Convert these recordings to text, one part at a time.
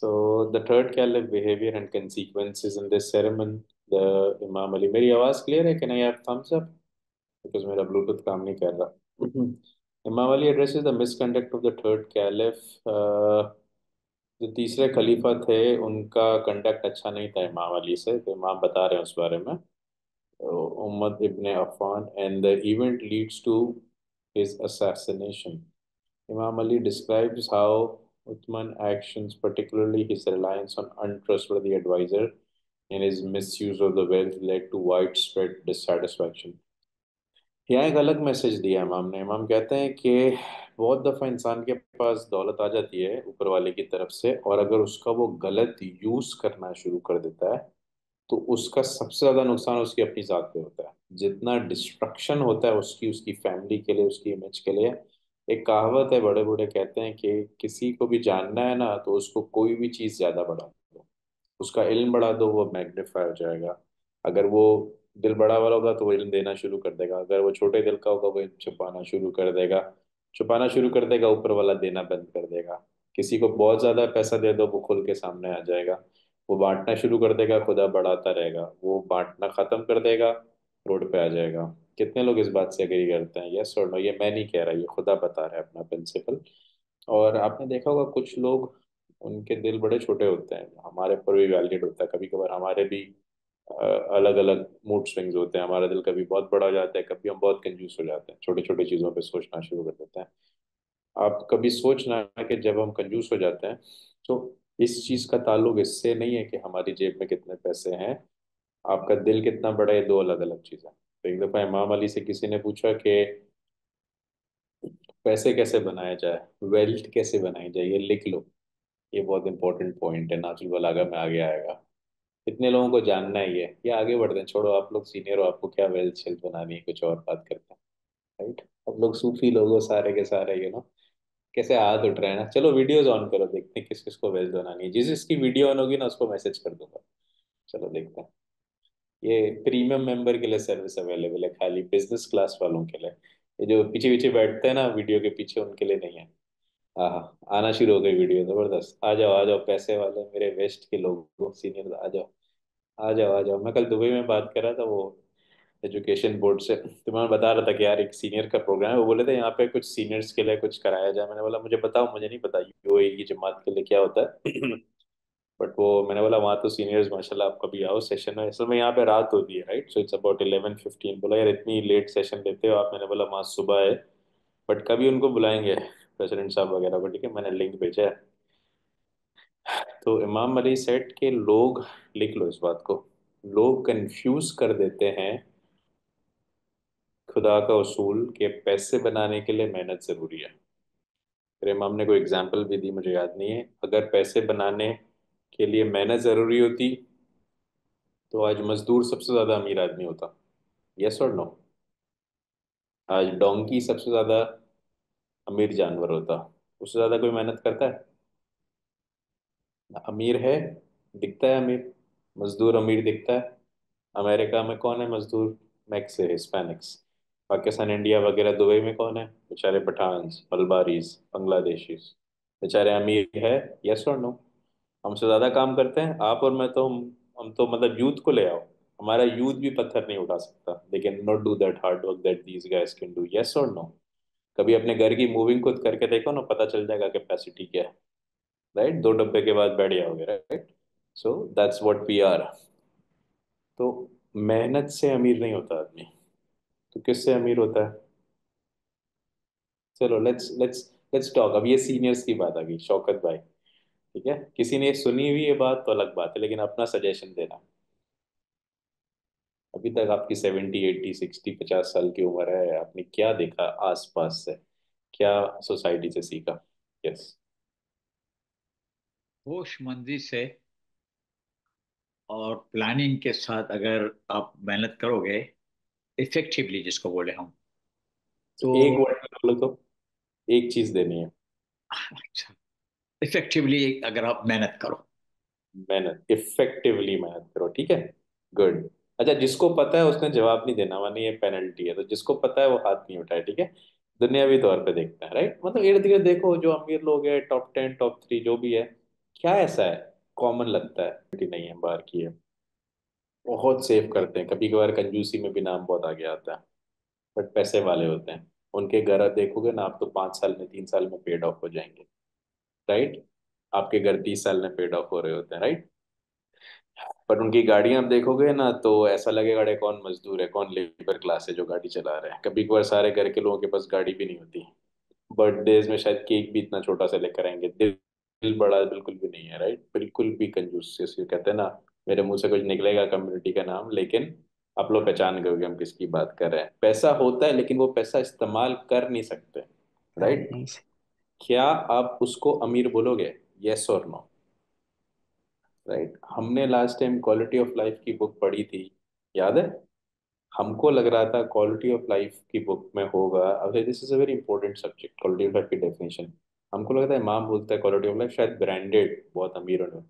So the third caliph, behavior and consequences in this sermon, the Imam Ali. मेरी आवाज़ clear है? Can I have thumbs up? Because मेरा Bluetooth काम नहीं कर रहा. Imam Ali addresses the misconduct of the third caliph. जो तीसरे खलीफा थे उनका कंडक्ट अच्छा नहीं था इमाम अली से, तो इमाम बता रहे हैं उस बारे में. Umar ibn Affan and the event leads to his assassination. Imam Ali describes how Uthman actions, particularly his reliance on untrustworthy advisor and his misuse of the wealth, led to widespread dissatisfaction. यहाँ एक अलग message दिया इमाम ने. इमाम कहते हैं कि बहुत दफ़ा इंसान के पास दौलत आ जाती है ऊपर वाले की तरफ से, और अगर उसका वो गलत यूज़ करना शुरू कर देता है तो उसका सबसे ज़्यादा नुकसान उसकी अपनी ज़ात पे होता है. जितना डिस्ट्रक्शन होता है उसकी फैमिली के लिए, उसकी इमेज के लिए. एक कहावत है, बड़े बूढ़े कहते हैं कि किसी को भी जानना है ना तो उसको कोई भी चीज़ ज़्यादा बढ़ा दो, उसका इल्म बढ़ा दो, वो मैग्नीफाई हो जाएगा. अगर वो दिल बड़ा वाला होगा तो वो इल्म देना शुरू कर देगा, अगर वो छोटे दिल का होगा वो इल्म छुपाना शुरू कर देगा, ऊपर वाला देना बंद कर देगा. किसी को बहुत ज़्यादा पैसा दे दो, वो खुल के सामने आ जाएगा, वो बांटना शुरू कर देगा, खुदा बढ़ाता रहेगा, वो बांटना ख़त्म कर देगा, रोड पे आ जाएगा. कितने लोग इस बात से एग्री करते हैं? यस और नो. ये मैं नहीं कह रहा, ये खुदा बता रहा है अपना प्रिंसिपल. और आपने देखा होगा कुछ लोग, उनके दिल बड़े छोटे होते हैं, हमारे पर भी वैलिड होता है. कभी कभार हमारे भी अलग अलग मूड स्विंग्स होते हैं. हमारा दिल कभी बहुत बड़ा हो जाता है, कभी हम बहुत कंजूस हो जाते हैं, छोटी छोटी चीज़ों पर सोचना शुरू कर देते हैं. आप कभी सोचना कि जब हम कंजूस हो जाते हैं तो इस चीज़ का ताल्लुक इससे नहीं है कि हमारी जेब में कितने पैसे हैं, आपका दिल कितना बड़ा है, दो अलग अलग चीज़ें. तो एक दफ़ा इमाम अली से किसी ने पूछा कि पैसे कैसे बनाया जाए, वेल्थ कैसे बनाई जाए, ये लिख लो, ये बहुत इंपॉर्टेंट पॉइंट है, नाजुल बलागा में आगे आएगा. इतने लोगों को जानना ही है, ये आगे बढ़ते हैं, छोड़ो आप लोग सीनियर हो, आपको क्या वेल्थ शेल्थ बनानी है, कुछ और बात करते हैं. राइट, आप लोग सूफी लोग हो सारे के सारे, यू नो कैसे हाथ उठ रहे हैं ना. चलो वीडियोज ऑन करो, देखते हैं किस किस को वेल्थ बनानी है. जिस इसकी वीडियो ऑन होगी ना उसको मैसेज कर दूंगा, चलो देखते हैं. ये प्रीमियम मेंबर के लिए सर्विस अवेलेबल है, खाली बिजनेस क्लास वालों के लिए. ये जो पीछे पीछे बैठते हैं ना वीडियो के पीछे, उनके लिए नहीं है. हाँ, आना शुरू हो गई वीडियो, ज़बरदस्त. आ जाओ पैसे वाले, मेरे वेस्ट के लोग, सीनियर आ जाओ मैं कल दुबई में बात कर रहा था वो एजुकेशन बोर्ड से, तो मैं बता रहा था कि यार एक सीनियर का प्रोग्राम है. वो बोले थे यहाँ पे कुछ सीनियर्स के लिए कुछ कराया जाए. मैंने बोला मुझे बताओ, मुझे नहीं पता UAE की जमात के लिए क्या होता है. बट वो मैंने बोला वहाँ तो सीनियर्स माशाल्लाह, आप कभी आओ सेशन में. असल में यहाँ पे रात होती है, राइट, सो इट्स अबाउट 11:15. बोला यार इतनी लेट सेशन लेते हो आप. मैंने बोला वहाँ सुबह है, बट कभी उनको बुलाएंगे प्रेसिडेंट साहब वगैरह को. ठीक है, मैंने लिंक भेजा है. तो इमाम अली सेट के लोग, लिख लो इस बात को, लोग कंफ्यूज कर देते हैं खुदा का उसूल के पैसे बनाने के लिए मेहनत ज़रूरी है. फिर इमाम ने कोई एग्जाम्पल भी दी, मुझे याद नहीं है. अगर पैसे बनाने के लिए मेहनत ज़रूरी होती तो आज मज़दूर सबसे ज़्यादा अमीर आदमी होता. यस और नो. आज डोंकी सबसे ज़्यादा अमीर जानवर होता. उससे ज़्यादा कोई मेहनत करता है ना? अमीर है, दिखता है अमीर, मज़दूर अमीर दिखता है. अमेरिका में कौन है मज़दूर? मैक्स है, हिस्पैनिक्स. पाकिस्तान, इंडिया वगैरह, दुबई में कौन है? बेचारे पठान्स, मलबारीज, बांग्लादेशीज, बेचारे अमीर है. यस और नो. हमसे ज़्यादा काम करते हैं आप और मैं. तो हम तो मतलब यूथ को ले आओ, हमारा यूथ भी पत्थर नहीं उठा सकता. They can not do that hard work that these guys can do. Yes और नो. कभी अपने घर की मूविंग खुद करके देखो ना, पता चल जाएगा कैपेसिटी क्या है. राइट, दो डब्बे के बाद बैठ जाओगे. Right, so that's what we are. तो मेहनत से अमीर नहीं होता आदमी, तो किससे अमीर होता है? चलो लेट्स लेट्स लेट्स टॉक. अब ये सीनियर्स की बात आ गई, शौकत भाई. ठीक है, किसी ने सुनी हुई ये बात तो अलग बात है, लेकिन अपना सजेशन देना. अभी तक आपकी 70, 80, 60, 50 साल की उम्र है, आपने क्या देखा आसपास से, क्या सोसाइटी से सीखा? यस, होशमंदी से और प्लानिंग के साथ अगर आप मेहनत करोगे इफेक्टिवली, जिसको बोले हम, तो एक वर्ड बोलो तो एक चीज देनी है. अच्छा, इफेक्टिवली अगर आप मेहनत करो, इफेक्टिवली मेहनत करो. ठीक है, गुड. अच्छा, जिसको पता है उसने जवाब नहीं देना, मानी ये पेनल्टी है. तो जिसको पता है वो हाथ नहीं उठाए. ठीक है, दुनियावी तौर पे देखते हैं. राइट, मतलब इर्द गिर्द देखो, जो अमीर लोग हैं, टॉप 10, टॉप 3 जो भी है, क्या ऐसा है कॉमन लगता है? नहीं है, बाहर की है, बहुत सेव करते हैं, कभी कभार कंजूसी में भी नाम बहुत आगे आता है, बट पैसे वाले होते हैं, उनके घर देखोगे ना आप तो 5 साल में 3 साल में पेड ऑफ हो जाएंगे, राइट? आपके घर 30 साल में पेड ऑफ हो रहे होते हैं, राइट? पर उनकी गाड़ियां आप देखोगे ना तो ऐसा लगेगा अरे कौन मजदूर है, कौन लेबर क्लास है जो गाड़ी चला रहा है। कभी कभार सारे घर के लोगों के पास गाड़ी भी नहीं होती, बर्थडेज में शायद केक भी इतना छोटा सा लेकर आएंगे, दिल बड़ा बिल्कुल भी नहीं है, राइट? बिल्कुल भी कंजूस, जैसे कहते हैं ना मेरे मुंह से कुछ निकलेगा कम्युनिटी का नाम, लेकिन आप लोग पहचान गए हम किसकी बात कर रहे हैं। पैसा होता है लेकिन वो पैसा इस्तेमाल कर नहीं सकते, राइट? क्या आप उसको अमीर बोलोगे? यस और नो, राइट? हमने last time quality of life की बुक पढ़ी थी, याद है? हमको लग रहा था क्वालिटी ऑफ लाइफ की बुक में होगा, अब this is a very important subject, quality of life की डेफिनेशन। हमको लगता है इमाम बोलता है क्वालिटी ऑफ लाइफ, शायद ब्रांडेड बहुत अमीर होने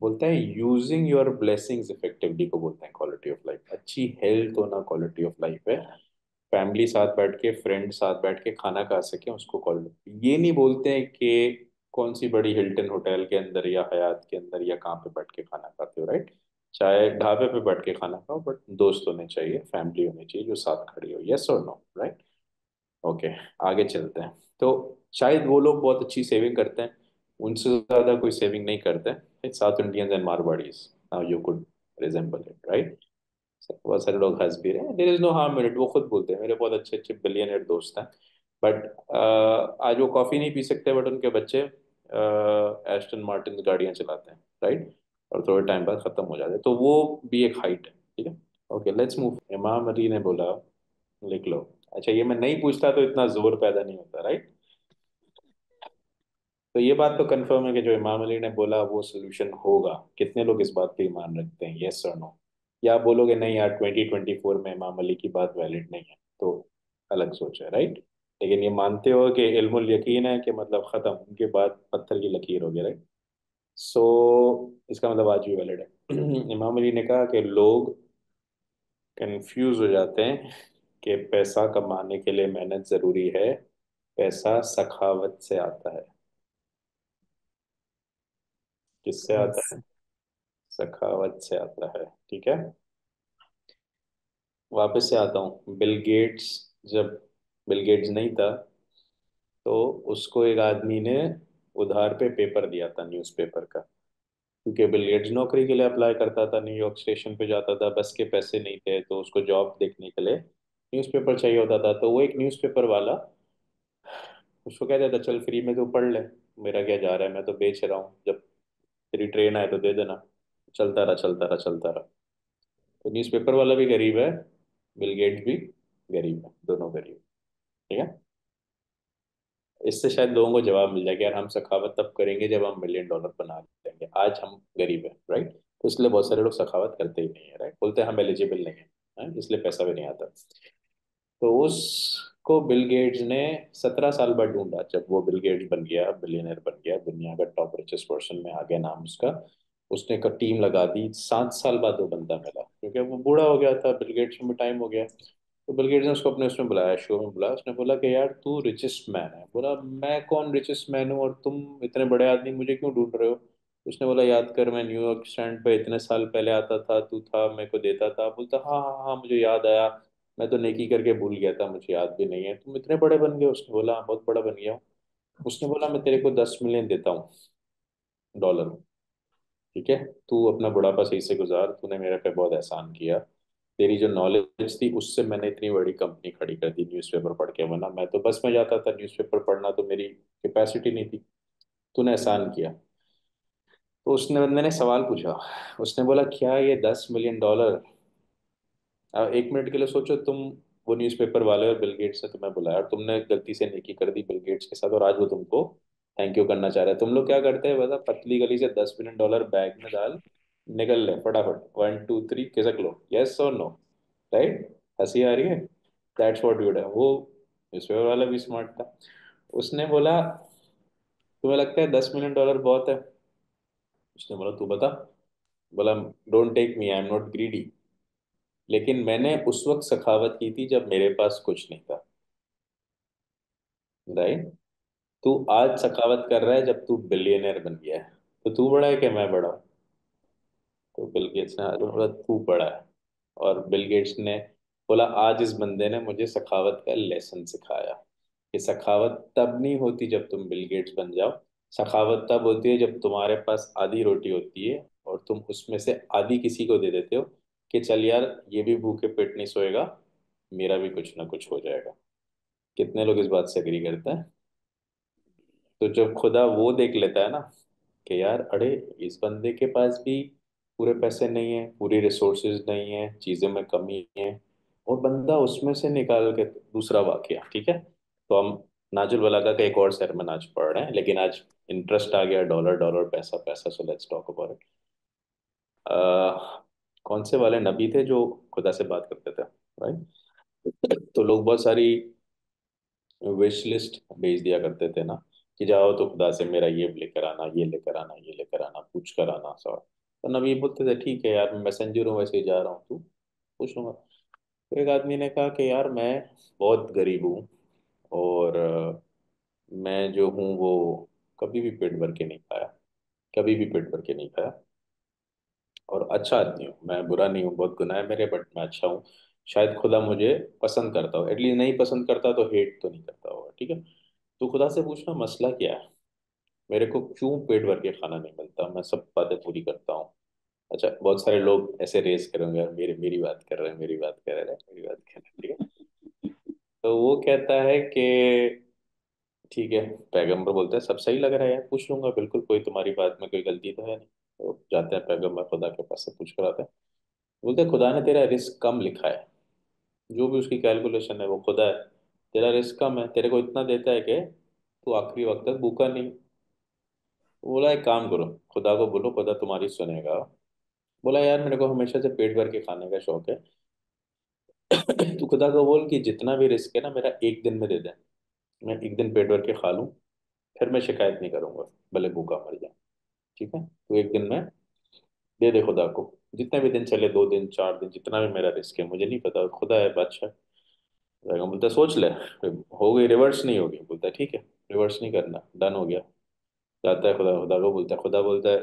बोलता है, यूजिंग योर ब्लेसिंग्स इफेक्टिवली को बोलते हैं क्वालिटी ऑफ लाइफ। अच्छी हेल्थ होना क्वालिटी ऑफ लाइफ है, फैमिली साथ बैठ के, फ्रेंड साथ बैठ के खाना खा सके उसको क्वालिटी। ये नहीं बोलते हैं कि कौन सी बड़ी हिल्टन होटल के अंदर या हयात के अंदर या कहाँ पे बैठ के खाना खाते हो, राइट? चाहे ढाबे पे बैठ के खाना खाओ, बट दोस्त होने चाहिए, फैमिली होनी चाहिए जो साथ खड़ी हो। यस और नो, राइट? ओके, आगे चलते हैं। तो शायद वो लोग बहुत अच्छी सेविंग करते हैं, उनसे ज़्यादा कोई सेविंग नहीं करते हैं। South Indians and Marwaris, now you could resemble it, right? बहुत सारे लोग हंस भी रहे हैं, there is no harm in it. वो खुद बोलते हैं मेरे बहुत अच्छे अच्छे बिलियनियर दोस्त हैं, बट आज वो कॉफ़ी नहीं पी सकते, बट उनके बच्चे एस्टन मार्टिन गाड़ियाँ चलाते हैं, राइट? और थोड़े टाइम बाद ख़त्म हो जाते हैं, तो वो भी एक हाइट है, ठीक है? Okay, let's move. इमाम अली ने बोला, लिख लो, अच्छा ये मैं नहीं पूछता तो इतना जोर पैदा नहीं होता, राइट? तो ये बात तो कंफर्म है कि जो इमाम अली ने बोला वो सोल्यूशन होगा। कितने लोग इस बात पे ईमान रखते हैं? येस और नो? या बोलोगे नहीं यार 2024 में इमाम अली की बात वैलिड नहीं है, तो अलग सोच है, राइट? लेकिन ये मानते हो कि इल्मुल यकीन है कि मतलब ख़त्म, उनके बाद पत्थर की लकीर हो गया, राइट? सो इसका मतलब आज भी वैलिड है। इमाम अली ने कहा कि लोग कन्फ्यूज़ हो जाते हैं कि पैसा कमाने के लिए मेहनत ज़रूरी है, पैसा सखावत से आता है। किससे आता है? सखावत से आता है, ठीक है? वापस से आता हूँ, बिल गेट्स, जब बिल गेट्स नहीं था तो उसको एक आदमी ने उधार पे पेपर दिया था न्यूज़पेपर का, क्योंकि बिल गेट्स नौकरी के लिए अप्लाई करता था, न्यूयॉर्क स्टेशन पे जाता था, बस के पैसे नहीं थे तो उसको जॉब देखने के लिए न्यूज़पेपर चाहिए होता था। तो वो एक न्यूज़पेपर वाला उसको कहता था चल फ्री में तो पढ़ ले, मेरा क्या जा रहा है, मैं तो बेच रहा हूँ, जब तेरी ट्रेन आए तो दे देना। चलता रहा चलता रहा चलता रहा, तो न्यूज़पेपर वाला भी गरीब है, बिल गेट्स भी गरीब है, दोनों गरीब, ठीक है? इससे शायद लोगों को जवाब मिल जाएगा यार हम सखावत तब करेंगे जब हम $1 मिलियन बना लेंगे, आज हम गरीब है, राइट? तो इसलिए बहुत सारे लोग सखावत करते ही नहीं है, राइट? बोलते हैं हम एलिजिबल नहीं है, इसलिए पैसा भी नहीं आता। तो उसको बिल गेट्स ने 17 साल बाद ढूंढा, जब वो बिल गेट्स बन गया, बिलियनर बन गया, दुनिया का टॉप रिचेस्ट पर्सन में आ गया नाम उसका, उसने एक टीम लगा दी, 7 साल बाद वो बंदा मिला, क्योंकि वो बूढ़ा हो गया था, बिल गेट्स में टाइम हो गया। तो बिल गेट्स ने उसको अपने उसमें बुलाया, शो में बुलाया, उसने बोला कि यार तू रिचेस्ट मैन है। बोला मैं कौन रिचेस्ट मैन हूँ और तुम इतने बड़े आदमी मुझे क्यों ढूंढ रहे हो? उसने बोला याद कर मैं न्यूयॉर्क स्टैंड पे इतने साल पहले आता था, तू था, मेरे को देता था। बोलता हाँ, मुझे याद आया, मैं तो नेकी करके भूल गया था, मुझे याद भी नहीं है, तुम इतने बड़े बन गए? उसने बोला हाँ बहुत बड़ा बन गया हूँ। उसने बोला मैं तेरे को $10 मिलियन देता हूँ डॉलर, ठीक है? तू अपना बुढ़ापा सही से गुजार, तूने मेरे पे बहुत एहसान किया, तेरी जो नॉलेज थी उससे मैंने इतनी बड़ी कंपनी खड़ी कर दी न्यूज़पेपर पढ़ के, वरना मैं तो बस में जाता था, न्यूज़पेपर पढ़ना तो मेरी कैपेसिटी नहीं थी, तूने एहसान किया। तो उसने बंदे ने सवाल पूछा, उसने बोला क्या ये $10 मिलियन, अब 1 मिनट के लिए सोचो तुम वो न्यूज़पेपर वाले और बिल गेट्स ने तुम्हें बुलाया और तुमने गलती से नेकी कर दी बिल गेट्स के साथ और आज वो तुमको थैंक यू करना चाह रहा है, तुम लोग क्या करते हैं बता? पतली गली से $10 मिलियन बैग में डाल निकल ले फटाफट, 1 2 3 खिसक लो। यस और नो, राइट? हंसी आ रही है? That's what you do. वो न्यूज़पेपर वाला भी स्मार्ट था, उसने बोला तुम्हें लगता है $10 मिलियन बहुत है? उसने बोला तू बता। बोला don't take me, I am not greedy, लेकिन मैंने उस वक्त सखावत की थी जब मेरे पास कुछ नहीं था, राइट? तू आज सखावत कर रहा है जब तू बिलियनर बन गया है, तो तू बड़ा है कि मैं बड़ा हूँ? तो बिल गेट्स ने आगे बोला तू बड़ा है। और बिल गेट्स ने बोला आज इस बंदे ने मुझे सखावत का लेसन सिखाया कि सखावत तब नहीं होती जब तुम बिल गेट्स बन जाओ, सखावत तब होती है जब तुम्हारे पास आधी रोटी होती है और तुम उसमें से आधी किसी को दे देते हो कि चल यार ये भी भूखे पेट नहीं सोएगा, मेरा भी कुछ ना कुछ हो जाएगा। कितने लोग इस बात से एग्री करते हैं? तो जब खुदा वो देख लेता है ना कि यार अरे इस बंदे के पास भी पूरे पैसे नहीं है, पूरी रिसोर्सेज नहीं है, चीज़ों में कमी है, और बंदा उसमें से निकाल के दूसरा वाकया, ठीक है। तो हम नाजुल बलागा का एक और सरमन आज पढ़ रहे हैं, लेकिन आज इंटरेस्ट आ गया, डॉलर डॉलर पैसा पैसा, so let's talk about it. कौन से वाले नबी थे जो खुदा से बात करते थे, राइट? तो लोग बहुत सारी विश लिस्ट भेज दिया करते थे ना कि जाओ तो खुदा से मेरा ये लेकर आना, ये लेकर आना, ये लेकर आना, पूछ कर आना सब। तो नबी बोलते थे ठीक है यार मैं मैसेंजर हूँ, वैसे ही जा रहा हूँ, तू पूछूंगा। तो एक आदमी ने कहा कि यार मैं बहुत गरीब हूँ और मैं जो हूँ वो कभी भी पेट भर के नहीं खाया, कभी भी पेट भर के नहीं खाया, और अच्छा आदमी हूँ मैं, बुरा नहीं हूँ, बहुत गुनाह है मेरे बट मैं अच्छा हूँ, शायद खुदा मुझे पसंद करता हो, एटलीस्ट नहीं पसंद करता तो हेट तो नहीं करता होगा, ठीक है। तो खुदा से पूछना मसला क्या है, मेरे को क्यों पेट भर के खाना नहीं मिलता, मैं सब बातें पूरी करता हूँ। अच्छा, बहुत सारे लोग ऐसे रेस करेंगे यार मेरी बात कर रहे हैं, मेरी बात कर रहे हैं, मेरी बात कर रहे हैं, ठीक है। तो वो कहता है कि ठीक है, पैगम्बर बोलते हैं सब सही लग रहा है यार, पूछ लूंगा, बिल्कुल कोई तुम्हारी बात में कोई गलती तो है नहीं। तो जाते हैं पैगम्बर खुदा के पास से पूछ कर आते हैं। बोलते हैं खुदा ने तेरा रिस्क कम लिखा है, जो भी उसकी कैलकुलेशन है वो खुदा है, तेरा रिस्क कम है, तेरे को इतना देता है कि तू आखिरी वक्त तक भूखा नहीं। बोला एक काम करो, खुदा को बोलो खुदा तुम्हारी सुनेगा। बोला यार मेरे को हमेशा से पेट भर के खाने का शौक है, तू खुदा को बोल कि जितना भी रिस्क है ना मेरा एक दिन में दे दे, मैं एक दिन पेट भर के खा लूँ, फिर मैं शिकायत नहीं करूँगा भले भूखा मर जाए, ठीक है। तो एक दिन में दे दे खुदा को, जितने भी दिन चले, 2 दिन 4 दिन, जितना भी मेरा रिस्क है, मुझे नहीं पता, खुदा है बादशाह। बोलता सोच ले, हो गई, रिवर्स नहीं होगी। बोलता ठीक है रिवर्स नहीं करना, डन हो गया। जाता है खुदा को बोलता है, खुदा बोलता है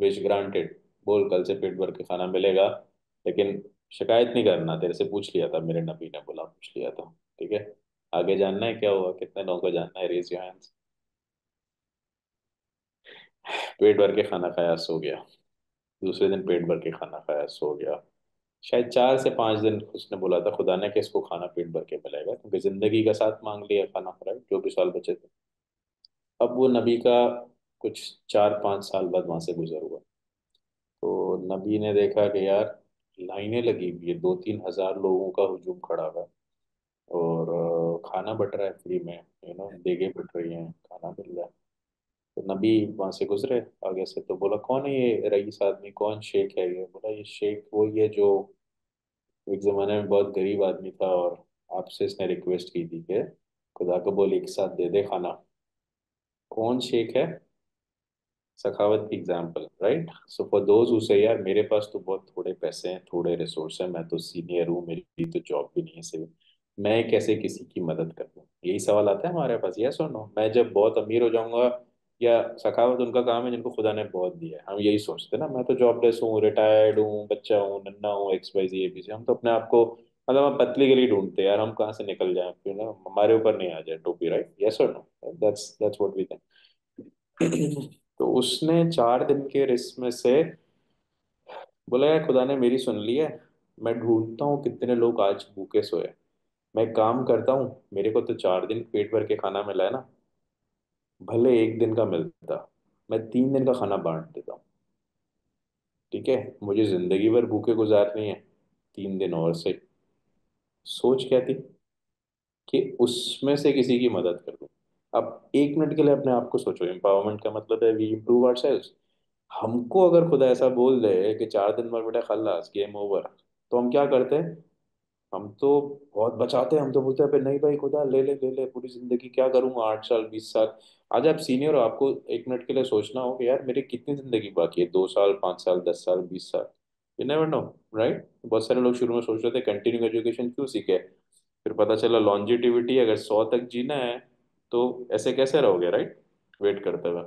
विश ग्रांटेड, बोल कल से पेट भर के खाना मिलेगा, लेकिन शिकायत नहीं करना, तेरे से पूछ लिया था, मेरे नबी ने बोला पूछ लिया था, ठीक है। आगे जानना है क्या हुआ, कितने लोगों को जानना है, रेज योर हैंड्स। पेट भर के खाना खाया, सो गया, दूसरे दिन पेट भर के खाना खाया, सो गया, शायद 4 से 5 दिन उसने बोला था खुदा ने कि इसको खाना पेट भर के मिलेगा, क्योंकि जिंदगी का साथ मांग लिया खाना खा, जो भी साल बचे थे। अब वो नबी का कुछ 4-5 साल बाद वहाँ से गुजर हुआ। तो नबी ने देखा कि यार लाइनें लगी हुई है, 2-3 हज़ार लोगों का हुजूम खड़ा हुआ और खाना बट रहा है फ्री में, यू नो, देगे बट रही हैं, खाना मिल रहा है। तो नबी वहाँ से गुजरे आगे से, तो बोला कौन है ये रईस आदमी, कौन शेख है ये? बोला ये शेख वही है जो एक ज़माने में बहुत गरीब आदमी था और आपसे इसने रिक्वेस्ट की थी कि खुदा को बोल एक साथ दे दे खाना। कौन शेख है? सखावत की example, right? So for those who से यार मेरे पास तो बहुत थोड़े पैसे हैं, थोड़े रिसोर्स हैं, मैं तो सीनियर हूँ, मेरी तो जॉब भी नहीं है, सिर्फ मैं कैसे किसी की मदद कर दूँ, यही सवाल आता है हमारे पास, यस और नो। मैं जब बहुत अमीर हो जाऊँगा, या सखावत उनका काम है जिनको खुदा ने बहुत दिया है, हम यही सोचते हैं ना, मैं तो जॉबलेस हूँ, रिटायर्ड हूँ, बच्चा हूँ, नन्ना हूँ, XYZ ABC, हम तो अपने आप को मतलब हम पतली के लिए ढूंढते हैं यार, हम कहाँ से निकल जाएं, क्यों ना हमारे ऊपर नहीं आ जाए टोपी, राइट? यस और no, that's what we think. तो उसने 4 दिन के रिस्क में से बोला यार खुदा ने मेरी सुन ली है, मैं ढूंढता हूँ कितने लोग आज भूखे सोए, मैं काम करता हूँ, मेरे को तो 4 दिन पेट भर के खाना मिला है ना, भले एक दिन का मिलता मैं 3 दिन का खाना बांट देता हूँ, ठीक है। मुझे जिंदगी भर भूखे गुजारनी है, 3 दिन और से। सोच क्या थी कि उसमें से किसी की मदद कर दूँ। अब 1 मिनट के लिए अपने आप को सोचो, एम्पावरमेंट का मतलब है वी इम्प्रूव आवरसेल्व्स। हमको अगर खुदा ऐसा बोल दे कि 4 दिन बाद बेटा खल्लास गेम ओवर, तो हम क्या करते हैं? हम तो बहुत बचाते हैं, हम तो बोलते हैं भाई नहीं भाई खुदा ले ले पूरी जिंदगी क्या करूँगा, 8 साल 20 साल। आज आप सीनियर हो, आपको 1 मिनट के लिए सोचना हो कि यार मेरी कितनी जिंदगी बाकी है, 2 साल 5 साल 10 साल 20 साल, यू नेवर नो, राइट? बहुत सारे लोग शुरू में सोच रहे थे कंटिन्यू एजुकेशन क्यों सीखे, फिर पता चला लॉन्जिटिविटी अगर 100 तक जीना है तो ऐसे कैसे रहोगे, राइट? वेट करते हुए।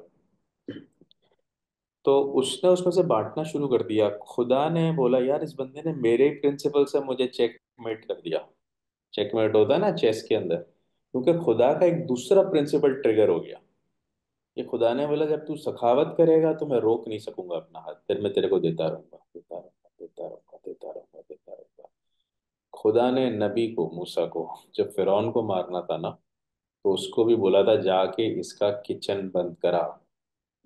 तो उसने उसमें से बांटना शुरू कर दिया। खुदा ने बोला यार इस बंदे ने मेरे ही प्रिंसिपल से मुझे चेकमेट कर दिया। चेकमेट होता है ना चेस के अंदर, क्योंकि खुदा का एक दूसरा प्रिंसिपल ट्रिगर हो गया। ये खुदा ने बोला जब तू सखावत करेगा तो मैं रोक नहीं सकूंगा अपना हाथ, फिर मैं तेरे को देता रहूंगा देता रहूंगा देता रहूंगा देता रहूंगा देता रहूंगा। खुदा ने नबी को, मूसा को, जब फिरौन को मारना था ना तो उसको भी बोला था जाके इसका किचन बंद करा,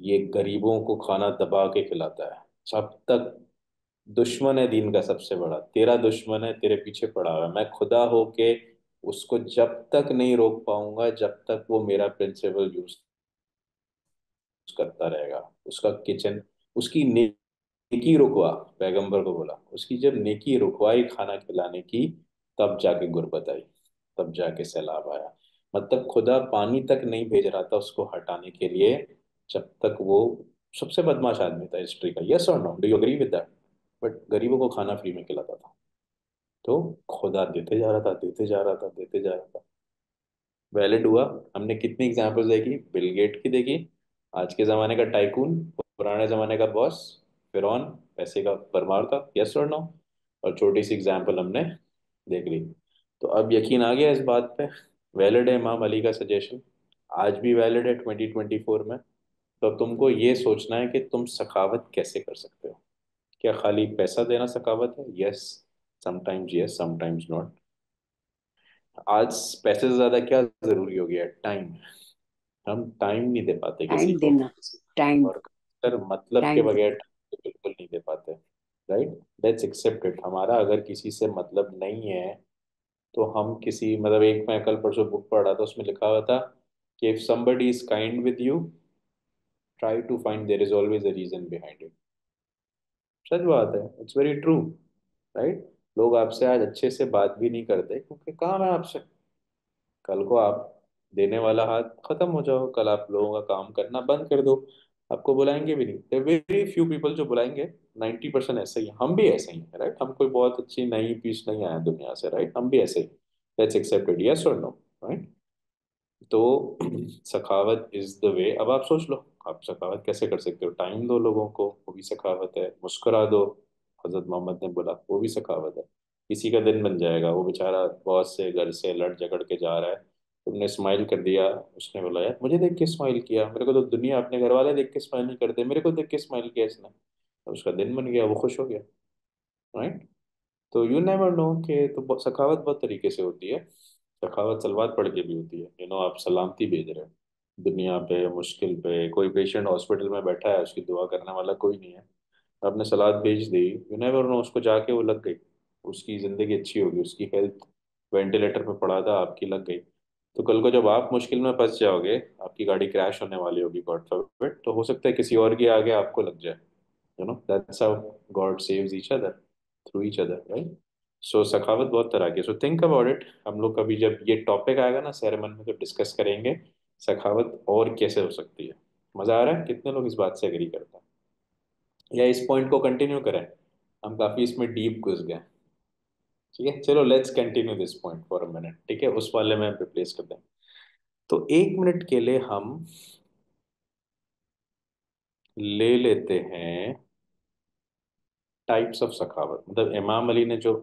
ये गरीबों को खाना दबा के खिलाता है। जब तक दुश्मन है दीन का सबसे बड़ा, तेरा दुश्मन है, तेरे पीछे पड़ा हुआ है, मैं खुदा हो के उसको जब तक नहीं रोक पाऊंगा जब तक वो मेरा प्रिंसिपल यूज करता रहेगा। उसका किचन, उसकी नेकी रुकवा, पैगंबर को बोला उसकी जब नेकी रुकवाई खाना खिलाने की तब जाके गुर्बत आई, तब जाके सैलाब आया। मतलब खुदा पानी तक नहीं भेज रहा था उसको हटाने के लिए जब तक वो सबसे बदमाश आदमी था हिस्ट्री का। यस और no, do you agree with that? But गरीबों को खाना फ्री में खिलाता था, तो खुदा देते जा रहा था देते जा रहा था देते जा रहा था। वैलिड हुआ। हमने कितनी एग्जाम्पल्स देखी, बिल गेट की देखी, आज के ज़माने का टाइकून, पुराने ज़माने का बॉस फिरौन, पैसे का परमार था। यस और नो? और छोटी सी एग्जाम्पल हमने देख ली, तो अब यकीन आ गया इस बात पे। वैलिड है इमाम अली का सजेशन, आज भी वैलिड है 2024 में। तो तुमको ये सोचना है कि तुम सखावत कैसे कर सकते हो। क्या खाली पैसा देना सखावत है? Yes, sometimes yes sometimes not. आज पैसे से ज़्यादा क्या ज़रूरी हो गया है? टाइम। हम टाइम नहीं दे पाते किसी को, और मतलब के बगैर टाइम बिल्कुल नहीं दे पाते। Right, let's accept it. हमारा अगर किसी से मतलब नहीं है तो हम किसी मतलब, एक मैं कल परसों बुक पढ़ रहा था उसमें लिखा हुआ था कि if somebody is kind with you try to find there is always a reason behind it. सच बात है, इट्स वेरी ट्रू। राइट, लोग आपसे आज अच्छे से बात भी नहीं करते क्योंकि काम है आपसे। कल को आप देने वाला हाथ खत्म हो जाओ, कल आप लोगों का काम करना बंद कर दो, आपको बुलाएंगे भी नहीं। वेरी फ्यू पीपल जो बुलाएंगे, 90% ऐसे ही। हम भी ऐसे ही हैं। राइट, हम कोई बहुत अच्छी नई पीस नहीं आया दुनिया से। राइट, हम भी ऐसे ही। Let's accepted. यस और नो? राइट, तो सखावत इज द वे। अब आप सोच लो आप सखावत कैसे कर सकते हो। टाइम दो लोगों को, वो भी सखावत है। मुस्कुरा दो, हजरत मोहम्मद ने बोला, वो भी सखावत है। किसी का दिन बन जाएगा, वो बेचारा बॉस से घर से लड़ झगड़ के जा रहा है, तुमने स्माइल कर दिया, उसने बोला यार मुझे देख के स्माइल किया, मेरे को तो दुनिया अपने घर वाले देख के स्माइल नहीं करते, मेरे को देख के स्माइल किया इसने, तो उसका दिन बन गया, वो खुश हो गया। राइट, तो यू नेवर नो कि तो सखावत बहुत तरीके से होती है। सखावत सलवात पढ़ के भी होती है। यू नो, आप सलामती भेज रहे हो दुनिया पे, मुश्किल पे। कोई पेशेंट हॉस्पिटल में बैठा है, उसकी दुआ करने वाला कोई नहीं है, आपने सलाद भेज दी, यू नेवर नो उसको जाके वो लग गई, उसकी ज़िंदगी अच्छी होगी, उसकी हेल्थ वेंटिलेटर पर पड़ा था, आपकी लग गई। तो कल को जब आप मुश्किल में फंस जाओगे, आपकी गाड़ी क्रैश होने वाली होगी गॉड फॉरबिड, तो हो सकता है किसी और के आगे आपको लग जाए। You know, that's how God saves each other, through each other. Right, so सखावत बहुत तरह की। So think about it. हम लोग कभी जब ये टॉपिक आएगा ना सेरेमनी में तो डिस्कस करेंगे सखावत और कैसे हो सकती है। मज़ा आ रहा है? कितने लोग इस बात से एग्री करते हैं या इस पॉइंट को कंटिन्यू करें? हम काफ़ी इसमें डीप घुस गए। ठीक है, चलो let's continue this point for a minute. ठीक है, उस वाले में रिप्लेस कर दें। तो 1 मिनट के लिए हम ले लेते हैं टाइप्स ऑफ सखावत। मतलब इमाम अली ने जो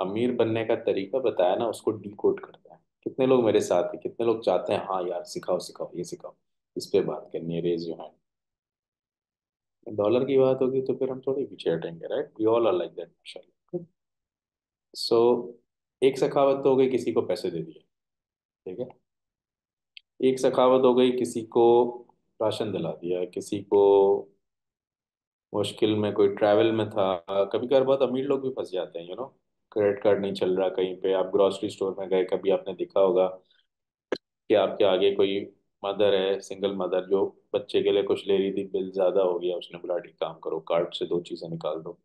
अमीर बनने का तरीका बताया ना, उसको डिकोड करते हैं। कितने लोग मेरे साथ हैं? कितने लोग चाहते हैं हाँ यार सिखाओ सिखाओ, ये सिखाओ, इस पे बात करनी है? Raise your hand. डॉलर की बात होगी तो फिर हम थोड़ी पीछे हटेंगे। Right, we all are like that. माशाल्लाह। एक सखावत हो गई, किसी को पैसे दे दिए। ठीक है, एक सखावत हो गई, किसी को राशन दिला दिया, किसी को मुश्किल में, कोई ट्रैवल में था। कभी कभार बहुत अमीर लोग भी फंस जाते हैं। यू नो, क्रेडिट कार्ड नहीं चल रहा, कहीं पे आप ग्रोसरी स्टोर में गए, कभी आपने देखा होगा कि आपके आगे कोई मदर है, सिंगल मदर, जो बच्चे के लिए कुछ ले रही थी, बिल ज़्यादा हो गया, उसने बोला ठीक काम करो कार्ड से 2 चीज़ें निकाल दो।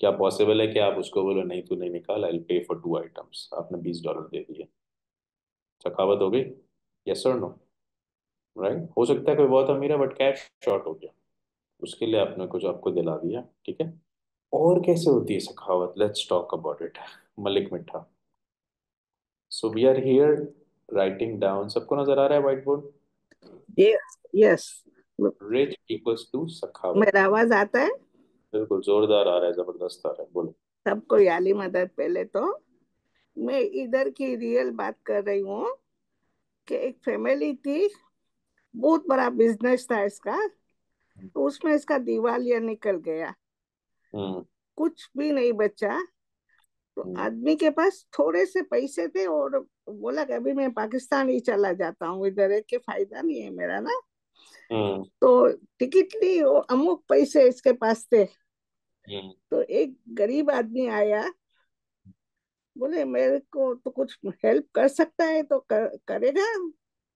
क्या पॉसिबल है कि आप उसको बोलो नहीं तू नहीं निकाल, I will pay for 2 items? आपने $20 दे दिए, सखावत हो गई। यस और नो? राइट, हो सकता है कोई बहुत अमीर है बट कैश शॉर्ट हो गया, उसके लिए आपने कुछ आपको दिला दिया। ठीक है, और कैसे होती है सखावत? Let's talk about it. मलिक मिठा। So we are here writing down. सबको नजर आ रहा है white board? Yes rich equals to सखावत। मेरा आवाज आता है? बिल्कुल जोरदार आ रहा है, जबरदस्त आ रहा है, बोलो। सबको याली मदद। पहले तो मैं इधर की रियल बात कर रही हूँ कि एक फैमिली थी, बहुत बड़ा बिजनेस था इसका, तो उसमें इसका दिवालिया निकल गया, कुछ भी नहीं बचा। तो आदमी के पास थोड़े से पैसे थे और बोला कि अभी मैं पाकिस्तान ही चला जाता हूँ, इधर एक फायदा नहीं है मेरा ना। तो टिकट ली और अमुक पैसे इसके पास थे। तो एक गरीब आदमी आया, बोले मेरे को तो कुछ हेल्प कर सकता है तो करेगा।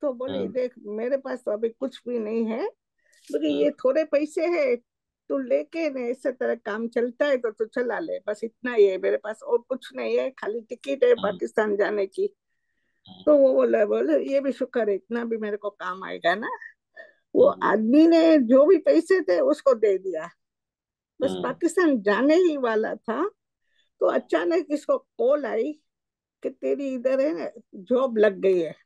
तो बोले देख मेरे पास तो अभी कुछ भी नहीं है, बोले ये थोड़े पैसे है तू लेके न, इस तरह काम चलता है तो तू चला ले, बस इतना ही है मेरे पास और कुछ नहीं है, खाली टिकट है पाकिस्तान जाने की। तो वो बोले ये भी शुक्र है, इतना भी मेरे को काम आएगा ना। वो आदमी ने जो भी पैसे थे उसको दे दिया, बस पाकिस्तान जाने ही वाला था। तो अचानक इसको कॉल आई कि तेरी इधर है ना जॉब लग गई है।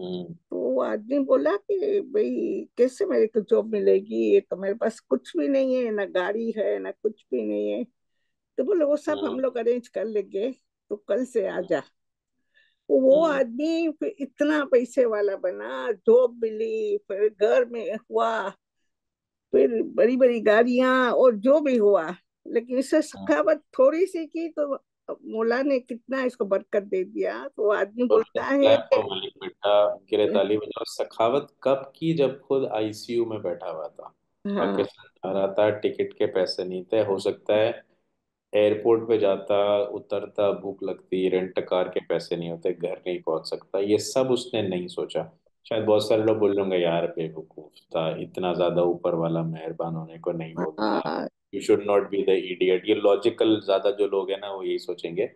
तो वो आदमी बोला कि भाई कैसे मेरे को जॉब मिलेगी, ये तो मेरे पास कुछ भी नहीं है, ना गाड़ी है ना कुछ भी नहीं है। तो बोले वो सब हम लोग अरेंज कर लेंगे, तो कल से आ जा। वो आदमी फिर इतना पैसे वाला बना, जॉब मिली, फिर घर में हुआ, फिर बड़ी बड़ी गाड़ियां और जो भी हुआ। लेकिन इससे सखावत थोड़ी सी की तो मौला ने कितना इसको बरकत दे दिया। तो आदमी बोलता है बेटा सखावत कब की, जब खुद आईसीयू में बैठा हुआ था, पाकिस्तान आ रहा था, टिकट के पैसे नहीं थे, हो सकता है एयरपोर्ट पे जाता उतरता भूख लगती, रेंट कार के पैसे नहीं होते, घर नहीं पहुंच सकता, ये सब उसने नहीं सोचा। शायद बहुत सारे लोग बोल लूंगा यार बेवकूफ था, इतना ज्यादा ऊपर वाला मेहरबान होने को नहीं बोलता, you should not be the idiot. ये लॉजिकल ज्यादा जो लोग हैं ना वो यही सोचेंगे,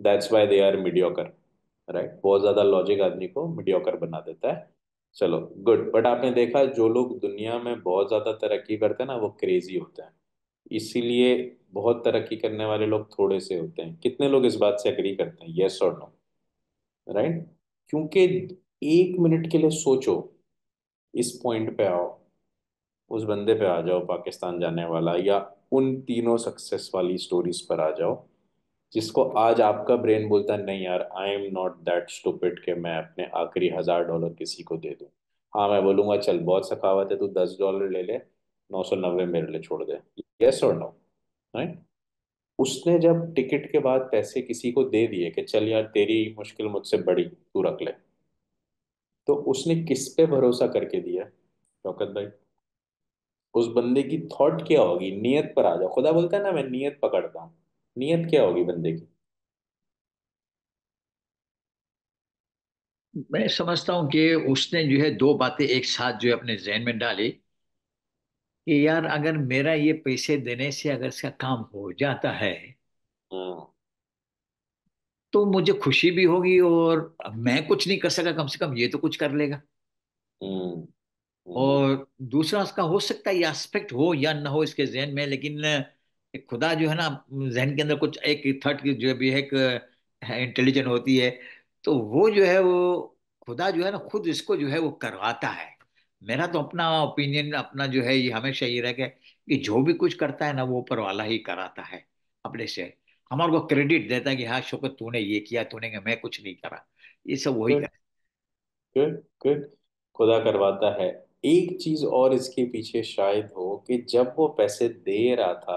that's why they are mediocre, right. बहुत ज्यादा लॉजिक आदमी को मीडियोकर बना देता है। चलो गुड। बट आपने देखा जो लोग दुनिया में बहुत ज्यादा तरक्की करते हैं ना वो क्रेजी होते हैं, इसीलिए बहुत तरक्की करने वाले लोग थोड़े से होते हैं। कितने लोग इस बात से एग्री करते हैं, येस और नो, राइट? क्योंकि 1 मिनट के लिए सोचो, इस पॉइंट पे आओ, उस बंदे पे आ जाओ पाकिस्तान जाने वाला, या उन तीनों सक्सेस वाली स्टोरीज पर आ जाओ जिसको आज आपका ब्रेन बोलता है नहीं यार I am not that stupid कि मैं अपने आखिरी $1000 किसी को दे दूँ। हाँ मैं बोलूँगा चल बहुत सखावत है तू $10 ले ले, 990 मेरे लिए छोड़ दे, यस और नो, राइट? उसने जब टिकट के बाद पैसे किसी को दे दिए कि चल यार तेरी मुश्किल मुझसे बड़ी तू रख ले, तो उसने किस पे भरोसा करके दिया? शौकत भाई, उस बंदे की थॉट क्या होगी? नियत पर आ जाओ। खुदा बोलता है ना मैं नियत पकड़ता हूँ, नियत क्या होगी बंदे की? मैं समझता हूँ कि उसने जो है 2 बातें एक साथ जो है अपने जहन में डाली कि यार अगर मेरा ये पैसे देने से अगर इसका काम हो जाता है तो मुझे खुशी भी होगी, और मैं कुछ नहीं कर सका कम से कम ये तो कुछ कर लेगा। और दूसरा उसका हो सकता है ये एस्पेक्ट हो या ना हो इसके जहन में, लेकिन खुदा जो है ना जहन के अंदर कुछ एक थर्ड की जो भी है एक इंटेलिजेंट होती है, तो वो जो है वो खुदा जो है ना खुद इसको जो है वो करवाता है। मेरा तो अपना ओपिनियन अपना जो है ये हमेशा ये रह गया कि जो भी कुछ करता है ना वो ऊपर वाला ही कराता है, अपने से हमारे को क्रेडिट देता है कि हाँ शौकत तूने ये किया, तूने क्या, मैं कुछ नहीं करा, ये सब वही करता है। गुड गुड, खुदा करवाता है। एक चीज और इसके पीछे शायद हो कि जब वो पैसे दे रहा था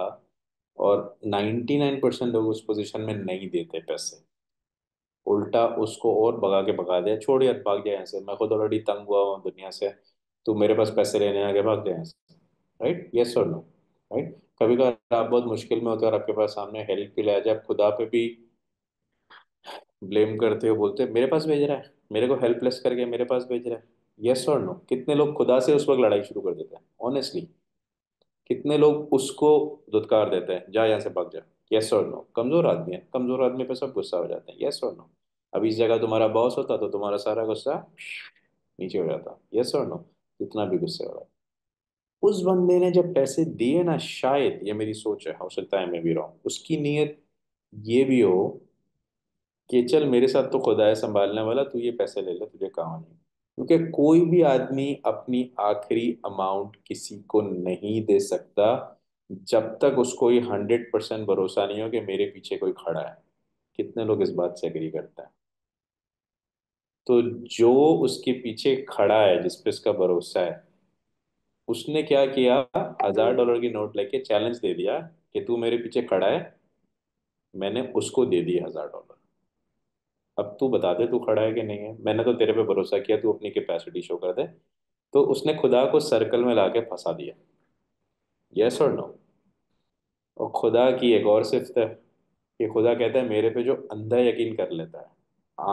और 99% लोग उस पोजीशन में नहीं देते पैसे, उल्टा उसको और भगा के भगा दिया, छोड़ यार भाग जाए यहाँ से, मैं खुद ऑलरेडी तंग हुआ हूँ दुनिया से, तू मेरे पास पैसे लेने आगे भाग जाए यहाँ से, राइट? यस और नो, राइट? कभी कभी आप बहुत मुश्किल में होते हो और आपके पास सामने हेल्प के लिए आ जाए, आप खुदा पे भी ब्लेम करते हो, बोलते मेरे पास भेज रहा है, मेरे को हेल्पलेस करके मेरे पास भेज रहा है, यस और नो? कितने लोग खुदा से उस वक्त लड़ाई शुरू कर देते हैं, ऑनेस्टली कितने लोग उसको दुत्कार देते हैं, जा यहाँ से भाग जा, यस और नो? कमजोर आदमी है, कमजोर आदमी पे सब गुस्सा हो जाते हैं, यस और नो? अब इस जगह तुम्हारा बॉस होता तो तुम्हारा सारा गुस्सा नीचे हो जाता, यस और नो? जितना भी गुस्सा हो रहा है उस बंदे ने जब पैसे दिए ना, शायद ये मेरी सोच है, हो सकता है मैं भी रॉन्ग, उसकी नीयत ये भी हो कि चल मेरे साथ तो खुदा है संभालने वाला, तू ये पैसे ले ले तुझे काम नहीं, क्योंकि कोई भी आदमी अपनी आखिरी अमाउंट किसी को नहीं दे सकता जब तक उसको ये 100% भरोसा नहीं हो कि मेरे पीछे कोई खड़ा है। कितने लोग इस बात से एग्री करते हैं? तो जो उसके पीछे खड़ा है, जिस पे उसका भरोसा है, उसने क्या किया, $1000 की नोट लेके चैलेंज दे दिया कि तू मेरे पीछे खड़ा है। मैंने उसको दे दिया $1000, अब तू बता दे तू खड़ा है कि नहीं है, मैंने तो तेरे पे भरोसा किया, तू अपनी कैपेसिटी शो कर दे। तो उसने खुदा को सर्कल में लाके फंसा दिया। यस और नो? और खुदा की एक और सिफ्त है कि खुदा कहता है मेरे पे जो अंधा यकीन कर लेता है,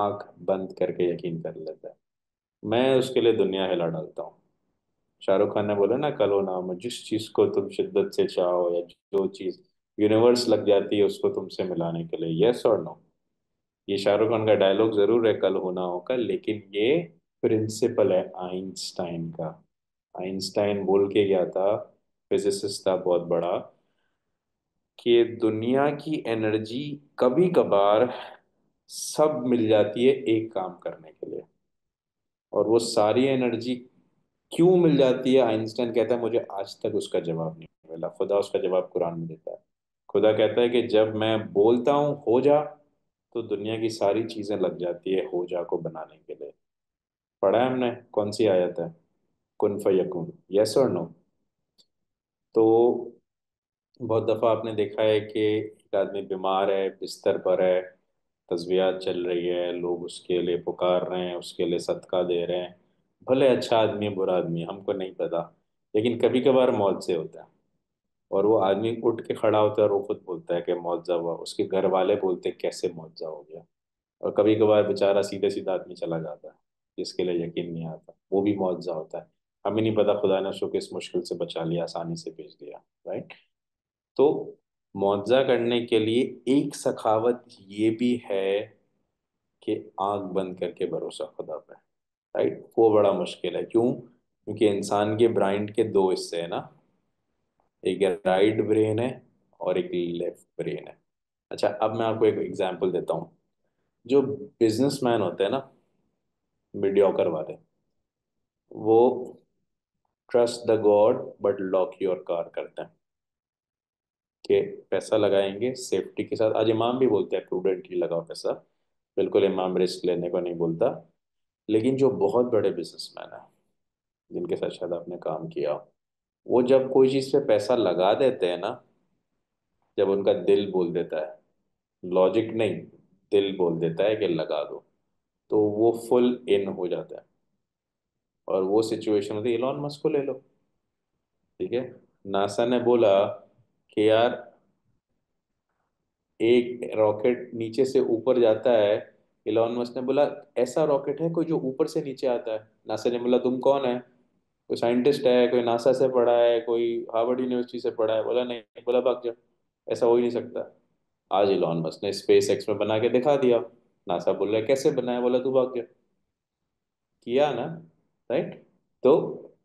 आंख बंद करके यकीन कर लेता है, मैं उसके लिए दुनिया हिला डालता हूँ। शाहरुख खान ने बोला ना, कलो नाम, जिस चीज़ को तुम शिद्दत से चाहो या जो चीज़ यूनिवर्स लग जाती है उसको तुमसे मिलाने के लिए। यस और नो? ये शाहरुख खान का डायलॉग ज़रूर है कल होना होगा, लेकिन ये प्रिंसिपल है आइंस्टाइन का। आइंस्टाइन बोल के गया था, फिजिसिस्ट था बहुत बड़ा, कि दुनिया की एनर्जी कभी कभार सब मिल जाती है एक काम करने के लिए, और वो सारी एनर्जी क्यों मिल जाती है, आइंस्टाइन कहता है मुझे आज तक उसका जवाब नहीं मिला। खुदा उसका जवाब कुरान में देता है। खुदा कहता है कि जब मैं बोलता हूँ हो जा, तो दुनिया की सारी चीज़ें लग जाती है हो जा को बनाने के लिए। पढ़ा है हमने, कौन सी आयत है, कुन फयकुन। यस और नो? तो बहुत दफ़ा आपने देखा है कि एक आदमी बीमार है, बिस्तर पर है, तस्बीहात चल रही है, लोग उसके लिए पुकार रहे हैं, उसके लिए सदका दे रहे हैं, भले अच्छा आदमी है बुरा आदमी है हमको नहीं पता, लेकिन कभी कभार मौत से होता है। और वो आदमी उठ के खड़ा होता है और वो खुद बोलता है कि मौतजा हुआ, उसके घर वाले बोलते कैसे मौतजा हो गया, और कभी कभार बेचारा सीधे सीधा आदमी चला जाता है जिसके लिए यकीन नहीं आता, वो भी मौतजा होता है। हमें नहीं पता खुदा ने उसको किस मुश्किल से बचा लिया, आसानी से भेज दिया। राइट? तो मौतजा करने के लिए एक सखावत ये भी है कि आँख बंद करके भरोसा खुदा पर। राइट? वो बड़ा मुश्किल है। क्यों? क्योंकि इंसान के ब्रेन के दो हिस्से हैं ना, एक राइट ब्रेन है और एक लेफ्ट ब्रेन है। अच्छा, अब मैं आपको एक एग्जांपल देता हूँ। जो बिजनेसमैन होते हैं ना, मीडियोकर वाले, वो trust the God but lock your car करते हैं कि पैसा लगाएंगे सेफ्टी के साथ। आज इमाम भी बोलते हैं प्रूडेंटली लगाओ पैसा, बिल्कुल इमाम रिस्क लेने को नहीं बोलता। लेकिन जो बहुत बड़े बिजनेसमैन हैं, जिनके साथ शायद आपने काम किया, वो जब कोई चीज़ पे पैसा लगा देते हैं ना, जब उनका दिल बोल देता है, लॉजिक नहीं, दिल बोल देता है कि लगा दो, तो वो फुल इन हो जाता है। और वो सिचुएशन होती है, एलॉन मस्क को ले लो, ठीक है, नासा ने बोला कि यार एक रॉकेट नीचे से ऊपर जाता है, एलॉन मस्क ने बोला ऐसा रॉकेट है कोई जो ऊपर से नीचे आता है। नासा ने बोला तुम कौन है, कोई साइंटिस्ट है, कोई नासा से पढ़ा है, कोई हार्वर्ड यूनिवर्सिटी से पढ़ा है? बोला नहीं, बोला भाग जा, ऐसा हो ही नहीं सकता। आज एलॉन मस्क ने स्पेस एक्स में बना के दिखा दिया, नासा बोल रहा है कैसे बनाया, बोला तू भाग जा, किया ना। राइट? तो